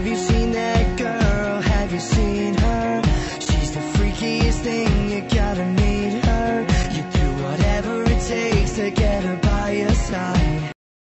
Have you seen that girl? Have you seen her? She's the freakiest thing, you gotta meet her. You do whatever it takes to get her back.